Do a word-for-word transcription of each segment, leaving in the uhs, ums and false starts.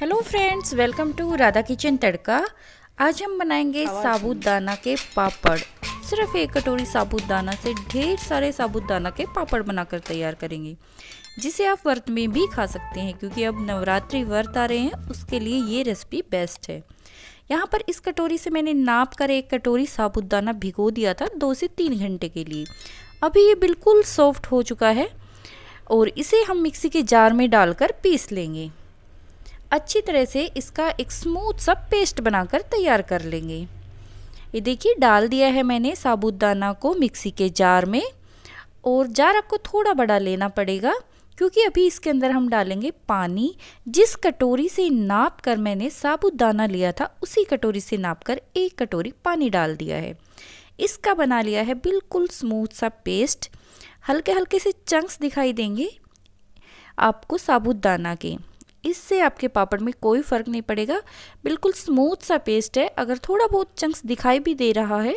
Hello friends, welcome to Radha kitchen tadka. आज हम बनाएंगे साबूदाना के पापड़। सिर्फ एक कटोरी साबूदाना से ढेर सारे साबूदाना के पापड़ बनाकर तैयार करेंगे, जिसे आप व्रत में भी खा सकते हैं, क्योंकि अब नवरात्रि व्रत आ रहे हैं, उसके लिए ये रेसिपी बेस्ट है। यहाँ पर इस कटोरी से मैंने नाप कर एक कटोरी साबूदाना भिगो दिया था दो से तीन घंटे के लिए। अभी ये बिल्कुल सॉफ्ट हो चुका है और इसे हम मिक्सी के जार में डालकर पीस लेंगे। अच्छी तरह से इसका एक स्मूथ सा पेस्ट बनाकर तैयार कर लेंगे। ये देखिए, डाल दिया है मैंने साबूदाना को मिक्सी के जार में, और जार आपको थोड़ा बड़ा लेना पड़ेगा, क्योंकि अभी इसके अंदर हम डालेंगे पानी। जिस कटोरी से नाप कर मैंने साबूदाना लिया था, उसी कटोरी से नाप कर एक कटोरी पानी डाल दिया है। इसका बना लिया है बिल्कुल स्मूथ सा पेस्ट। हल्के हल्के से चंक्स दिखाई देंगे आपको साबूदाना के, इससे आपके पापड़ में कोई फ़र्क नहीं पड़ेगा। बिल्कुल स्मूथ सा पेस्ट है। अगर थोड़ा बहुत चंक्स दिखाई भी दे रहा है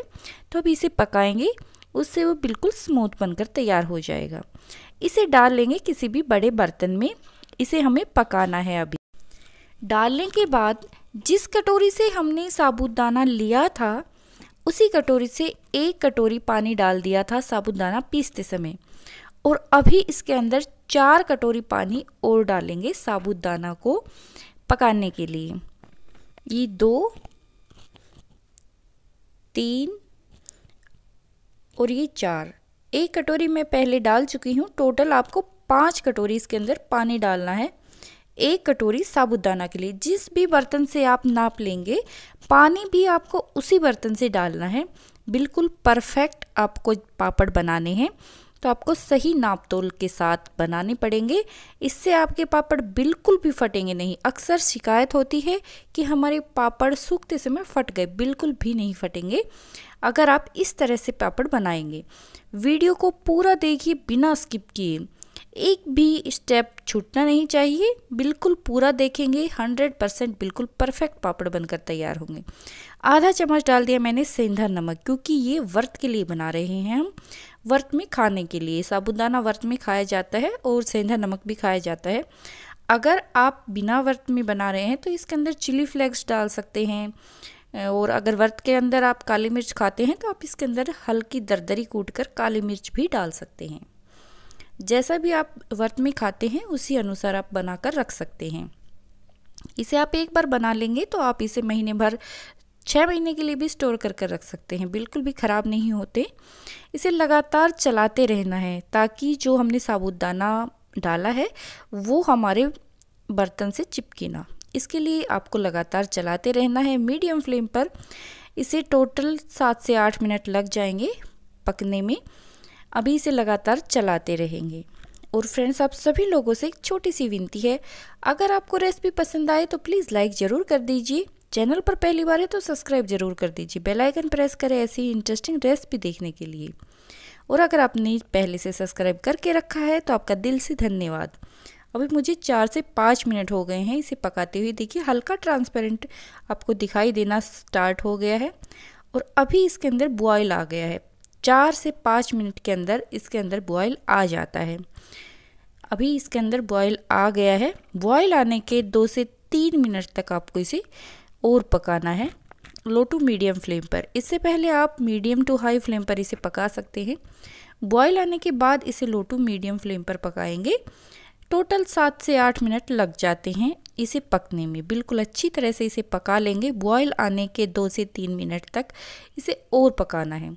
तो अभी इसे पकाएंगे, उससे वो बिल्कुल स्मूथ बनकर तैयार हो जाएगा। इसे डाल लेंगे किसी भी बड़े बर्तन में, इसे हमें पकाना है। अभी डालने के बाद जिस कटोरी से हमने साबूदाना लिया था, उसी कटोरी से एक कटोरी पानी डाल दिया था साबूदाना पीसते समय, और अभी इसके अंदर चार कटोरी पानी और डालेंगे साबूदाना को पकाने के लिए। ये दो, तीन और ये चार, एक कटोरी मैं पहले डाल चुकी हूँ। टोटल आपको पाँच कटोरी इसके अंदर पानी डालना है एक कटोरी साबूदाना के लिए। जिस भी बर्तन से आप नाप लेंगे, पानी भी आपको उसी बर्तन से डालना है। बिल्कुल परफेक्ट आपको पापड़ बनाने हैं, तो आपको सही नाप तोल के साथ बनाने पड़ेंगे। इससे आपके पापड़ बिल्कुल भी फटेंगे नहीं। अक्सर शिकायत होती है कि हमारे पापड़ सूखते समय फट गए, बिल्कुल भी नहीं फटेंगे अगर आप इस तरह से पापड़ बनाएंगे। वीडियो को पूरा देखिए बिना स्किप किए, एक भी स्टेप छूटना नहीं चाहिए। बिल्कुल पूरा देखेंगे, हंड्रेड परसेंट बिल्कुल परफेक्ट पापड़ बनकर तैयार होंगे। आधा चम्मच डाल दिया मैंने सेंधा नमक, क्योंकि ये व्रत के लिए बना रहे हैं हम, व्रत में खाने के लिए। साबूदाना व्रत में खाया जाता है और सेंधा नमक भी खाया जाता है। अगर आप बिना व्रत में बना रहे हैं तो इसके अंदर चिली फ्लेक्स डाल सकते हैं, और अगर व्रत के अंदर आप काली मिर्च खाते हैं तो आप इसके अंदर हल्की दरदरी कूटकर काली मिर्च भी डाल सकते हैं। जैसा भी आप व्रत में खाते हैं उसी अनुसार आप बनाकर रख सकते हैं। इसे आप एक बार बना लेंगे तो आप इसे महीने भर, छः महीने के लिए भी स्टोर कर कर रख सकते हैं, बिल्कुल भी ख़राब नहीं होते। इसे लगातार चलाते रहना है, ताकि जो हमने साबूदाना डाला है वो हमारे बर्तन से चिपके ना। इसके लिए आपको लगातार चलाते रहना है मीडियम फ्लेम पर। इसे टोटल सात से आठ मिनट लग जाएंगे पकने में। अभी इसे लगातार चलाते रहेंगे। और फ्रेंड्स, आप सभी लोगों से एक छोटी सी विनती है, अगर आपको रेसिपी पसंद आए तो प्लीज़ लाइक ज़रूर कर दीजिए। चैनल पर पहली बार है तो सब्सक्राइब ज़रूर कर दीजिए। बेल आइकन प्रेस करें ऐसी ही इंटरेस्टिंग रेसिपी देखने के लिए। और अगर आपने पहले से सब्सक्राइब करके रखा है तो आपका दिल से धन्यवाद। अभी मुझे चार से पाँच मिनट हो गए हैं इसे पकाते हुए। देखिए, हल्का ट्रांसपेरेंट आपको दिखाई देना स्टार्ट हो गया है, और अभी इसके अंदर बॉयल आ गया है। चार से पाँच मिनट के अंदर इसके अंदर बॉयल आ जाता है। अभी इसके अंदर बॉयल आ गया है। बॉयल आने के दो से तीन मिनट तक आपको इसे और पकाना है, लो टू मीडियम फ्लेम पर। इससे पहले आप मीडियम टू हाई फ्लेम पर इसे पका सकते हैं। बॉयल आने के बाद इसे लो टू मीडियम फ्लेम पर पकाएंगे। टोटल सात से आठ मिनट लग जाते हैं इसे पकने में। बिल्कुल अच्छी तरह से इसे पका लेंगे। बॉयल आने के दो से तीन मिनट तक इसे और पकाना है।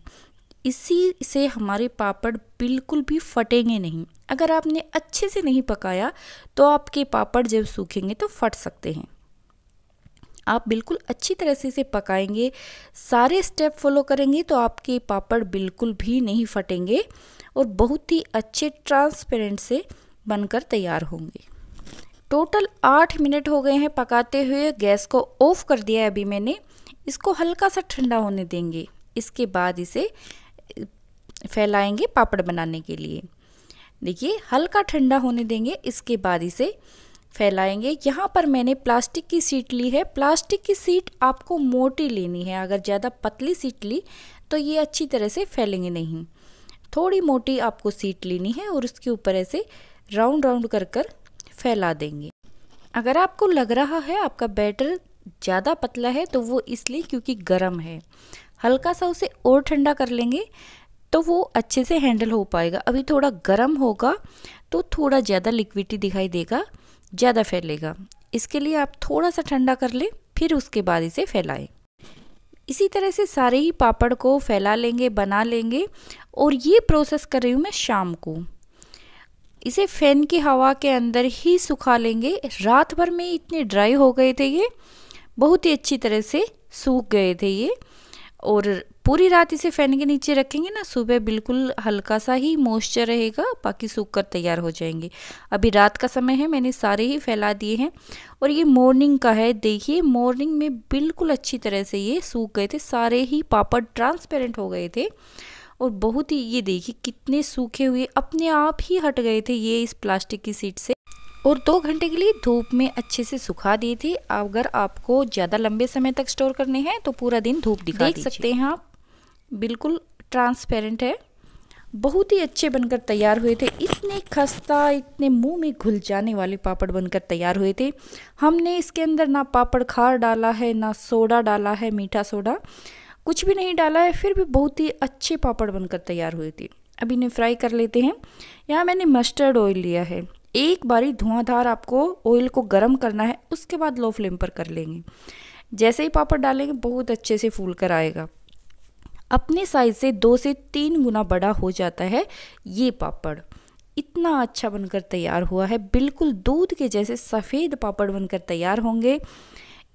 इसी से हमारे पापड़ बिल्कुल भी फटेंगे नहीं। अगर आपने अच्छे से नहीं पकाया तो आपके पापड़ जब सूखेंगे तो फट सकते हैं। आप बिल्कुल अच्छी तरह से इसे पकाएंगे, सारे स्टेप फॉलो करेंगे तो आपके पापड़ बिल्कुल भी नहीं फटेंगे और बहुत ही अच्छे ट्रांसपेरेंट से बनकर तैयार होंगे। टोटल आठ मिनट हो गए हैं पकाते हुए। गैस को ऑफ कर दिया है अभी मैंने। इसको हल्का सा ठंडा होने देंगे, इसके बाद इसे फैलाएंगे पापड़ बनाने के लिए। देखिए, हल्का ठंडा होने देंगे, इसके बाद इसे फैलाएंगे। यहाँ पर मैंने प्लास्टिक की सीट ली है। प्लास्टिक की सीट आपको मोटी लेनी है। अगर ज़्यादा पतली सीट ली तो ये अच्छी तरह से फैलेंगे नहीं। थोड़ी मोटी आपको सीट लेनी है और उसके ऊपर ऐसे राउंड राउंड कर कर फैला देंगे। अगर आपको लग रहा है आपका बैटर ज़्यादा पतला है तो वो इसलिए क्योंकि गर्म है। हल्का सा उसे और ठंडा कर लेंगे तो वो अच्छे से हैंडल हो पाएगा। अभी थोड़ा गर्म होगा तो थोड़ा ज़्यादा लिक्विडी दिखाई देगा, ज़्यादा फैलेगा। इसके लिए आप थोड़ा सा ठंडा कर लें, फिर उसके बाद इसे फैलाएं। इसी तरह से सारे ही पापड़ को फैला लेंगे, बना लेंगे। और ये प्रोसेस कर रही हूँ मैं शाम को। इसे फैन की हवा के अंदर ही सुखा लेंगे। रात भर में इतने ड्राई हो गए थे, ये बहुत ही अच्छी तरह से सूख गए थे ये। और पूरी रात इसे फ़ैन के नीचे रखेंगे ना, सुबह बिल्कुल हल्का सा ही मॉइस्चर रहेगा, बाकी सूख कर तैयार हो जाएंगे। अभी रात का समय है, मैंने सारे ही फैला दिए हैं। और ये मॉर्निंग का है, देखिए मॉर्निंग में बिल्कुल अच्छी तरह से ये सूख गए थे, सारे ही पापड़ ट्रांसपेरेंट हो गए थे। और बहुत ही, ये देखिए कितने सूखे हुए, अपने आप ही हट गए थे ये इस प्लास्टिक की सीट से। और दो घंटे के लिए धूप में अच्छे से सुखा दी थी। अगर आपको ज़्यादा लंबे समय तक स्टोर करने हैं तो पूरा दिन धूप दिखा देख सकते हैं आप, बिल्कुल ट्रांसपेरेंट है। बहुत ही अच्छे बनकर तैयार हुए थे, इतने खस्ता, इतने मुंह में घुल जाने वाले पापड़ बनकर तैयार हुए थे। हमने इसके अंदर ना पापड़ खार डाला है, ना सोडा डाला है, मीठा सोडा कुछ भी नहीं डाला है, फिर भी बहुत ही अच्छे पापड़ बनकर तैयार हुए थे। अभी इन्हें फ्राई कर लेते हैं। यहाँ मैंने मस्टर्ड ऑयल लिया है। एक बारी धुआंधार आपको ऑयल को गर्म करना है, उसके बाद लो फ्लेम पर कर लेंगे। जैसे ही पापड़ डालेंगे बहुत अच्छे से फूल कर आएगा। अपने साइज से दो से तीन गुना बड़ा हो जाता है ये पापड़। इतना अच्छा बनकर तैयार हुआ है, बिल्कुल दूध के जैसे सफ़ेद पापड़ बनकर तैयार होंगे।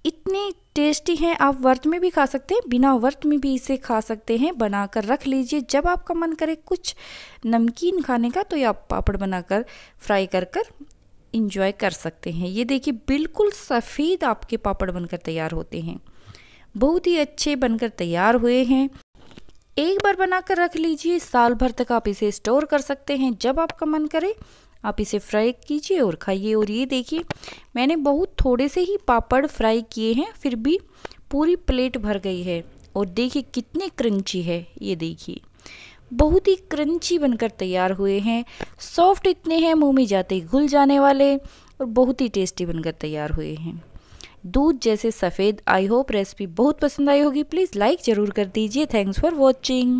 इतने टेस्टी हैं, आप व्रत में भी खा सकते हैं, बिना व्रत में भी इसे खा सकते हैं। बनाकर रख लीजिए, जब आपका मन करे कुछ नमकीन खाने का तो ये आप पापड़ बनाकर फ्राई कर कर इंजॉय कर सकते हैं। ये देखिए बिल्कुल सफ़ेद आपके पापड़ बनकर तैयार होते हैं, बहुत ही अच्छे बनकर तैयार हुए हैं। एक बार बनाकर रख लीजिए, साल भर तक आप इसे स्टोर कर सकते हैं। जब आपका मन करे आप इसे फ्राई कीजिए और खाइए। और ये देखिए मैंने बहुत थोड़े से ही पापड़ फ्राई किए हैं, फिर भी पूरी प्लेट भर गई है। और देखिए कितने क्रंची है, ये देखिए बहुत ही क्रंची बनकर तैयार हुए हैं। सॉफ्ट इतने हैं, मुंह में जाते ही घुल जाने वाले, और बहुत ही टेस्टी बनकर तैयार हुए हैं, दूध जैसे सफ़ेद। आई होप रेसिपी बहुत पसंद आई होगी। प्लीज़ लाइक ज़रूर कर दीजिए। Thanks for watching.